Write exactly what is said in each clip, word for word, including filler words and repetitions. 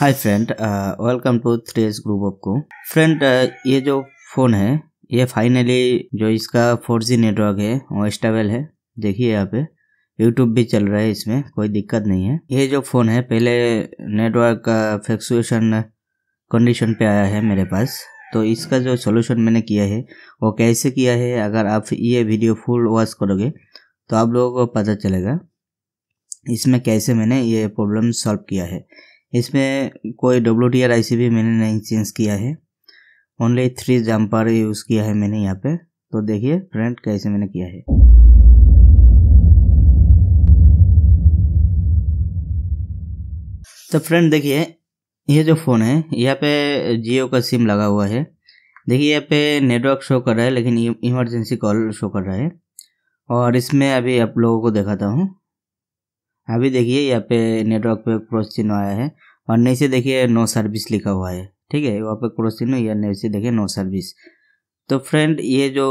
Hi friend, welcome to three S group of को। Friend, ये जो फ़ोन है ये फाइनली जो इसका फोर जी नेटवर्क है वो स्टेबल है। देखिए यहाँ पे यूट्यूब भी चल रहा है, इसमें कोई दिक्कत नहीं है। ये जो फ़ोन है पहले नेटवर्क का फ्लक्चुएशन कंडीशन पे आया है मेरे पास, तो इसका जो सोल्यूशन मैंने किया है वो कैसे किया है, अगर आप ये वीडियो फुल वॉच करोगे तो आप लोगों को पता चलेगा इसमें कैसे मैंने ये प्रॉब्लम सॉल्व किया है। इसमें कोई W T R I C भी मैंने नहीं चेंज किया है, ओनली थ्री जम्पर यूज़ किया है मैंने यहाँ पे। तो देखिए फ्रेंड कैसे मैंने किया है। तो फ्रेंड देखिए ये जो फ़ोन है यहाँ पे जियो का सिम लगा हुआ है। देखिए यहाँ पे नेटवर्क शो कर रहा है लेकिन इमरजेंसी कॉल शो कर रहा है, और इसमें अभी आप लोगों को दिखाता हूँ। अभी देखिए यहाँ पे नेटवर्क पे क्रॉस चिन्ह आया है और नीचे देखिए नो सर्विस लिखा हुआ है, ठीक है, वहाँ पे क्रॉस चिन्ह या नीचे देखिए नो सर्विस। तो फ्रेंड ये जो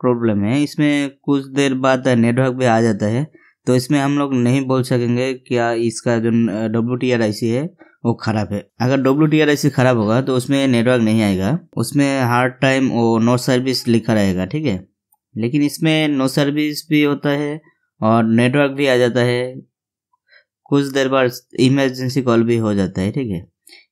प्रॉब्लम है इसमें कुछ देर बाद नेटवर्क पे आ जाता है, तो इसमें हम लोग नहीं बोल सकेंगे क्या इसका जो W T R I C है वो ख़राब है। अगर W T R I C ख़राब होगा तो उसमें नेटवर्क नहीं आएगा, उसमें हर टाइम वो नो सर्विस लिखा रहेगा, ठीक है। लेकिन इसमें नो सर्विस भी होता है और नेटवर्क भी आ जाता है, कुछ देर बाद इमरजेंसी कॉल भी हो जाता है, ठीक है।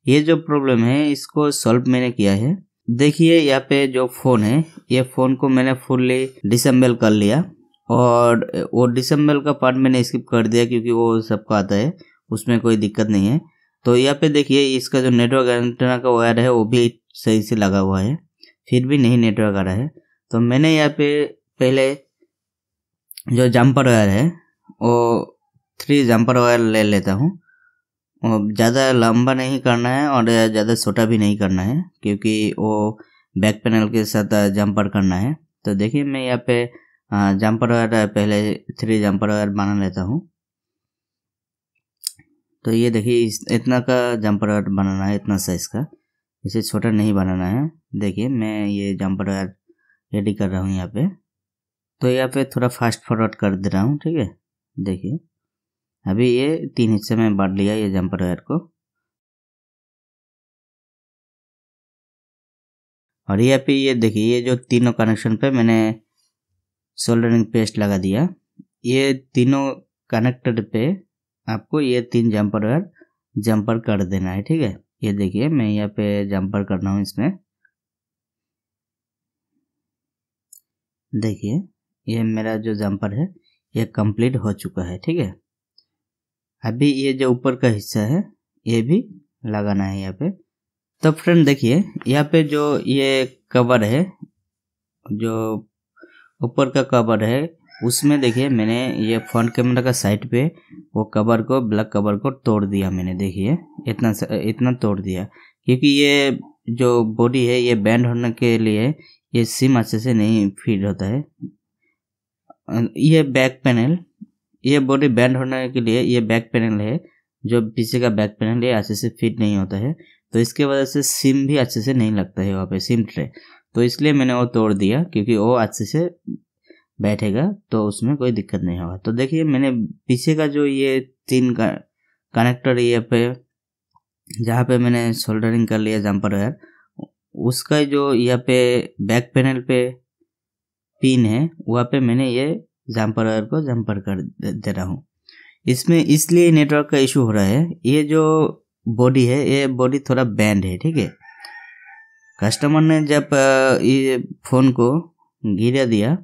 ये जो प्रॉब्लम है इसको सॉल्व मैंने किया है। देखिए यहाँ पे जो फ़ोन है ये फ़ोन को मैंने फुल्ली डिसेंबल कर लिया, और वो डिसेंबल का पार्ट मैंने स्किप कर दिया क्योंकि वो सबका आता है, उसमें कोई दिक्कत नहीं है। तो यहाँ पे देखिए इसका जो नेटवर्क एंटेना का वायर है वो भी सही से लगा हुआ है, फिर भी नहीं नेटवर्क आ रहा है। तो मैंने यहाँ पे पहले जो जम्पर वायर है वो थ्री जम्पर वायर ले लेता हूँ, और ज़्यादा लंबा नहीं करना है और ज़्यादा छोटा भी नहीं करना है क्योंकि वो बैक पैनल के साथ जम्पर करना है। तो देखिए मैं यहाँ पे जम्पर वायर पहले थ्री जम्पर वायर बना लेता हूँ। तो ये देखिए इतना का जम्पर वायर बनाना है, इतना साइज़ का, इसे छोटा नहीं बनाना है। देखिए मैं ये जम्पर वायर रेडी कर रहा हूँ यहाँ पे। तो यहाँ पे थोड़ा फास्ट फॉरवर्ड कर दे रहा हूँ, ठीक है। देखिए अभी ये तीन हिस्से में बांट लिया ये जम्पर वायर को, और यहाँ पे ये देखिए ये जो तीनों कनेक्शन पे मैंने सोल्डरिंग पेस्ट लगा दिया। ये तीनों कनेक्टेड पे आपको ये तीन जम्पर वायर जम्पर कर देना है, ठीक है। ये देखिए मैं यहाँ पे जम्पर कर रहा हूँ इसमें। देखिए ये मेरा जो जम्पर है ये कंप्लीट हो चुका है, ठीक है। अभी ये जो ऊपर का हिस्सा है ये भी लगाना है यहाँ पे। तो फ्रेंड देखिए यहाँ पे जो ये कवर है, जो ऊपर का कवर है उसमें देखिए मैंने ये फ्रंट कैमरा का साइड पे वो कवर को, ब्लैक कवर को तोड़ दिया मैंने। देखिए इतना इतना तोड़ दिया क्योंकि ये जो बॉडी है ये बैंड होने के लिए ये सिम अच्छे से नहीं फिट होता है। ये बैक पैनल, ये बॉडी बैंड होने के लिए ये बैक पैनल है, जो पीछे का बैक पैनल है अच्छे से फिट नहीं होता है, तो इसके वजह से सिम भी अच्छे से नहीं लगता है वहाँ पे सिम ट्रे। तो इसलिए मैंने वो तोड़ दिया क्योंकि वो अच्छे से बैठेगा तो उसमें कोई दिक्कत नहीं होगा। तो देखिए मैंने पीछे का जो ये तीन का कनेक्टर ये पे जहाँ पे मैंने सोल्डरिंग कर लिया जम्पर वायर, उसका जो यहाँ पे बैक पैनल पे पिन है वहाँ पे मैंने ये जम्पर वायर को जम्पर कर दे रहा हूँ। इसमें इसलिए नेटवर्क का इशू हो रहा है, ये जो बॉडी है ये बॉडी थोड़ा बैंड है, ठीक है। कस्टमर ने जब ये फ़ोन को गिरा दिया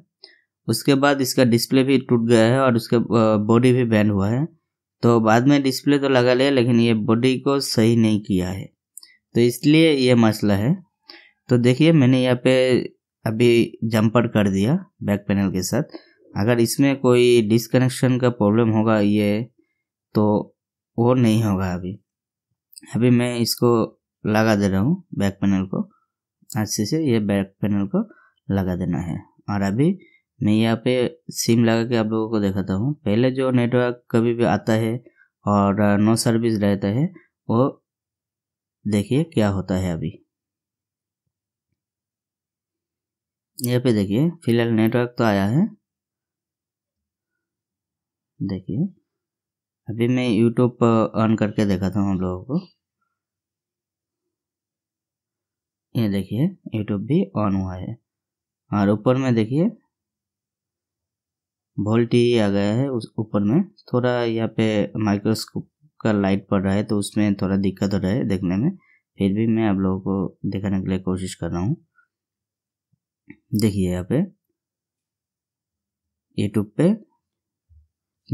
उसके बाद इसका डिस्प्ले भी टूट गया है और उसका बॉडी भी बैंड हुआ है। तो बाद में डिस्प्ले तो लगा लिया लेकिन ये बॉडी को सही नहीं किया है, तो इसलिए ये मसला है। तो देखिए मैंने यहाँ पे अभी जम्पर कर दिया बैक पैनल के साथ। अगर इसमें कोई डिसकनेक्शन का प्रॉब्लम होगा ये तो वो नहीं होगा। अभी अभी मैं इसको लगा दे रहा हूँ बैक पैनल को, अच्छे से ये बैक पैनल को लगा देना है। और अभी मैं यहाँ पे सिम लगा के आप लोगों को दिखाता हूँ। पहले जो नेटवर्क कभी भी आता है और नो सर्विस रहता है वो देखिए क्या होता है। अभी यहाँ पे देखिए फिलहाल नेटवर्क तो आया है। देखिए अभी मैं यूट्यूब ऑन करके दिखाता हूँ आप लोगों को। ये देखिए यूट्यूब भी ऑन हुआ है और ऊपर में देखिए वोल्टी आ गया है। उस ऊपर में थोड़ा यहाँ पे माइक्रोस्कोप का लाइट पड़ रहा है तो उसमें थोड़ा दिक्कत हो रहा है देखने में, फिर भी मैं आप लोगों को दिखाने के लिए कोशिश कर रहा हूँ। देखिए यहाँ पे यूट्यूब पे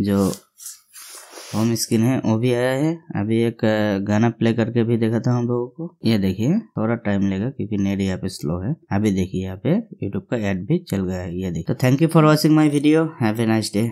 जो होम स्क्रीन है वो भी आया है। अभी एक गाना प्ले करके भी देखा था हम लोगों को। ये देखिए थोड़ा टाइम लगेगा क्योंकि नेट यहाँ पे स्लो है। अभी देखिए यहाँ पे यूट्यूब का ऐड भी चल गया है। ये देखिए। तो thank you for watching my video. Have a nice day.